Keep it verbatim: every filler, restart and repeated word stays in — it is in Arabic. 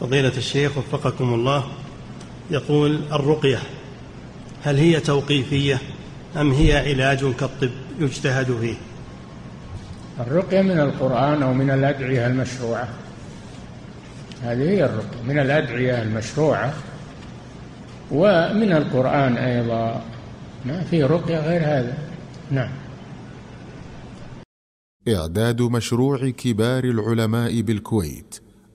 فضيلة الشيخ وفقكم الله، يقول: الرقية هل هي توقيفية أم هي علاج كالطب يجتهد فيه؟ الرقية من القرآن أو من الأدعية المشروعة، هذه هي الرقية، من الأدعية المشروعة ومن القرآن أيضا، ما في رقية غير هذا. نعم. إعداد مشروع كبار العلماء بالكويت